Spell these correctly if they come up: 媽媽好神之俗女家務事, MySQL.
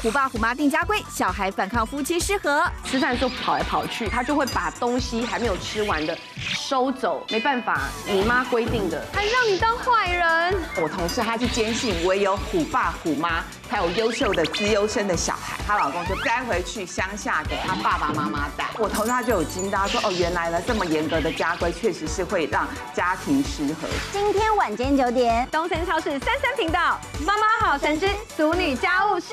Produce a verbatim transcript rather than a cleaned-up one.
虎爸虎妈定家规，小孩反抗夫妻失和。吃饭的时候跑来跑去，他就会把东西还没有吃完的收走，没办法，你妈规定的，还让你当坏人。我同事他是坚信唯有虎爸虎妈才有优秀的资优生的小孩，她老公就该回去乡下给她爸爸妈妈带。我同事他就有惊到说，哦，原来呢这么严格的家规确实是会让家庭失和。今天晚间九点，东森超市三三频道，妈妈好神之俗女家务事。